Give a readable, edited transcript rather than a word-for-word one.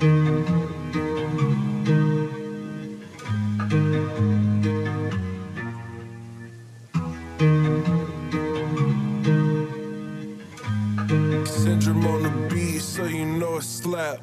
Syndrome on the beat, so you know it slap.